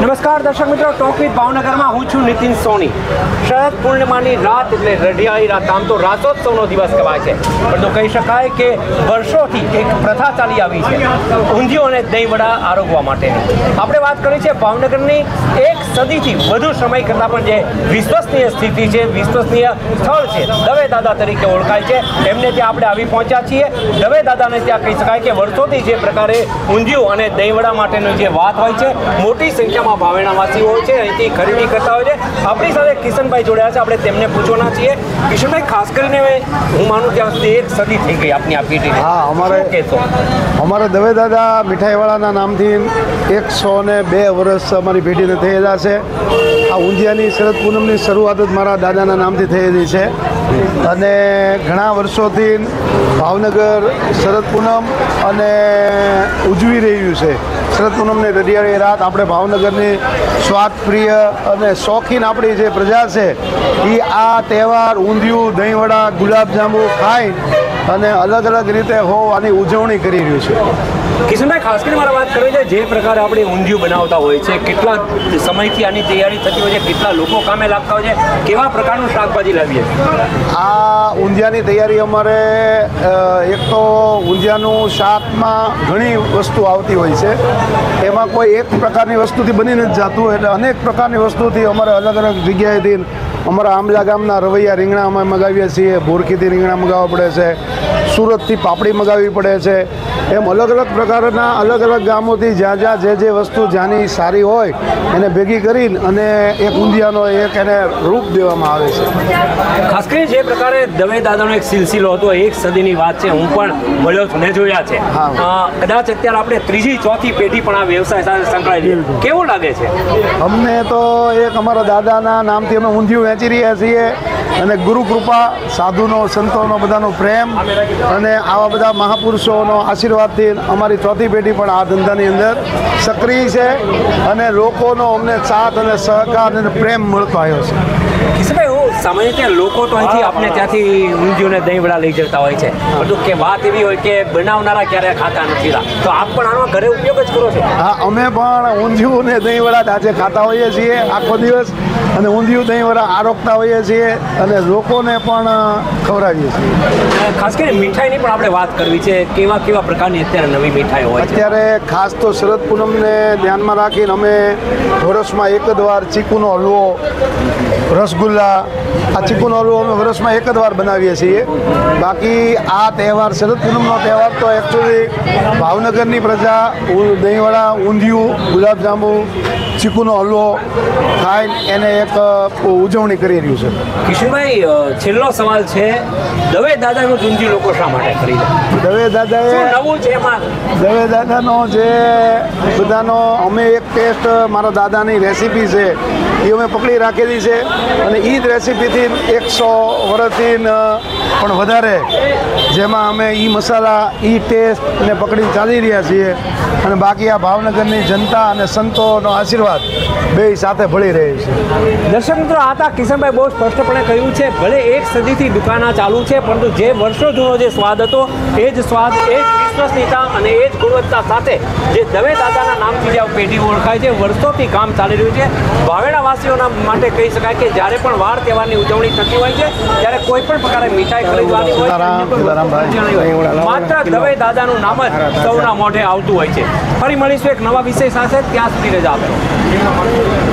नमस्कार दर्शक मित्रों, टॉक विथ भावनगर में हूँ छू नितिन सोनी। शरद पूर्णिमा रात एटले रढियाळी रात, आम तो रासोत्सवनो दिवस कहेवाय छे, परंतु कही शकाय के वर्षोथी एक प्रथा चाली आवी छे ઊંધિયું अने दहीवड़ा आरोगवा माटेनी। आपणे वात करी छे भावनगरनी एक सदीथी वधु समय करता पण जे विश्वसनीय स्थिति छे, विश्वसनीय स्थळ छे, दवे दादा तरीके ओळखाय छे एमने जे आपणे आवी पहोंच्या छीए। दवे दादाने त्यां कही शकाय के वर्षोथी जे प्रकारे ઊંધિયું अने दहीवड़ा माटेनी जे वात होय छे, मोटी संख्या में भावेणावासीओ अहींथी खरीदी करता होय छे। आपणी साथे किशनभाई जोड्या छे, आपणे तेमने पूछवाना छीए। किशन भाई, खास करीने हूँ मानूँ कि एक सदी थी गई अपनी आप पेटी। हाँ, अमारे दवे दादा मिठाईवाड़ा नाम थी 102 वर्ष अमारी पेटी ने थयेला छे। आ ઊંધિયાની શરદ પૂનમની શરૂઆત જ મારા દાદાના નામથી થયેલી છે અને ઘણા વર્ષોથી ભાવનગર શરદ પૂનમ અને ઉજવી રહ્યું છે। શરદ પૂનમની રઢિયાળી રાત આપણે ભાવનગરની સ્વાદપ્રિય અને શોખીન આપણી જે પ્રજા છે એ આ તહેવાર ઊંધિયું, દહીંવડા, ગુલાબજાંબુ ખાઈ અને અલગ અલગ રીતે આની ઉજવણી કરી રહ્યું છે। किशनભાઈ, खास कर बात करें जे प्रकार आप ઊંધિયું बनाता हो समय की आनी तैयारी थती हो, कितना लोग कामें लगता हो, के प्रकार शाकभाजी लाइए आ ઊંધિયાની तैयारी। अमारे एक तो ઊંધિયાનું શાક में घनी वस्तु आती हो, कोई एक प्रकार की वस्तु बनी नहीं जातु, अनेक प्रकार की वस्तु अमारे अलग अलग जगह थी। अमरा आमला गामना रवैया रींगणा अमे मगावीए छीए, भोरखीथी रींगणा मगाववा पड़े छे, सूरतथी पापड़ी मगाववी पड़े छे। एम अलग अलग प्रकारना अलग अलग गामोथी ज्यां ज्यां जे जे वस्तु ज्यांनी सारी होय एने भेगी करीने अने एक ઊંધિયાનો एक एने रूप देवामां आवे छे। खास करीने जे प्रकारे दवे दादानो एक सिलसिलो हतो, एक सदीनी वात छे, हुं पण મળ્યો ને જોયા છે। કદાચ અત્યારે આપણે ત્રીજી ચોથી પેઢી પણ આ વ્યવસાય સાથે સંકળાયેલી, કેવું લાગે છે? અમને તો એક અમારા દાદાના નામથી અમે ઊંધિયું વેચી રહ્યા છીએ અને ગુરુકૃપા, સાધુનો, સંતોનો બધાનો પ્રેમ અને આવા બધા મહાપુરુષોનો આશીર્વાદથી અમારી ચોથી પેઢી પણ આ ધંધાની અંદર સક્રિય છે અને લોકોનો અમને સાથ અને સહકાર અને પ્રેમ મળતો આવ્યો છે। કિશનભાઈ, હું સામાન્ય ત્યાં લોકો તો અહીંથી આપણે ત્યાંથી ઊંધિયું ને દહીંવડા લઈ જતા હોય છે, પરંતુ કે વાત એવી હોય કે બનાવનારા ક્યારેય ખાતા નથી, તો આપ પણ આનો ઘરે ઉપયોગ જ કરો છો? હા, અમે પણ ઊંધિયું ને દહીંવડા આજે ખાતા હોઈએ છીએ આખો દિવસ અને ઊંધિયું દહીંવડા આરોગતા હોઈએ છીએ અને લોકોને પણ ખવડાવીએ છીએ। ખાસ કરીને મીઠાઈની પણ આપણે વાત કરવી છે, કેવા કેવા પ્રકારની અત્યારે નવી મીઠાઈ હોય? અત્યારે ખાસ તો શરદ પૂનમને ધ્યાનમાં રાખીને અમે વર્ષમાં એક જ વાર ચીકુનો હલવો, રસગુલ્લા, આ ચીકુનો હલવો અમે વર્ષમાં એક જ વાર બનાવીએ છીએ। બાકી આ તહેવાર શરદ પૂનમનો તહેવાર તો એકચ્યુઅલી ભાવનગરની પ્રજા દહીંવડા, ઊંધિયું, ગુલાબજાંબુ, ચીકુનો હલવો ખાઈ એને એક ઉજવણી કરી રહ્યું છે। કિશનભાઈ, છેલ્લો સવાલ છે, દવે દાદાનું ઊંધિયું લોકો શા માટે ખરીદે? દવે દાદાનો જે બધાનો અમે એક ટેસ્ટ મારા દાદાની રેસીપી છે એ અમે પકડી રાખેલી છે અને એ જ રેસીપીથી 100 વર્ષથી પણ વધારે જેમાં અમે એ મસાલા, એ ટેસ્ટને પકડી ચાલી રહ્યા છીએ અને બાકી આ ભાવનગરની જનતા અને સંતોનો આશીર્વાદ બે સાથે ભળી રહે છે। દર્શક મિત્રો, આ તા કિશનભાઈ બહુ સ્પષ્ટપણે કહ્યું છે, ભલે એક સદીથી દુકાન ચાલુ છે પરંતુ જે વર્ષો જૂનો જે સ્વાદ હતો એ જ સ્વાદ, એ જ વિશ્વસનીયતા અને એ જ ગુણવત્તા સાથે જે દવે દાદાના નામથી જે પેઢી ઓળખાય છે, વર્ષોથી કામ ચાલી રહ્યું છે। ભાવેણાવાસીઓના માટે કહી શકાય કે જ્યારે પણ વાર તહેવારની ઉજવણી થતી હોય છે ત્યારે કોઈ પણ પ્રકારે મીઠાઈ ખરીદવાની હોય માત્ર દવે દાદાનું નામ જ સૌના મોઢે આવતું હોય છે। ફરી મળીશું એક નવા વિષય સાથે, ત્યાં સુધી રજા આપો।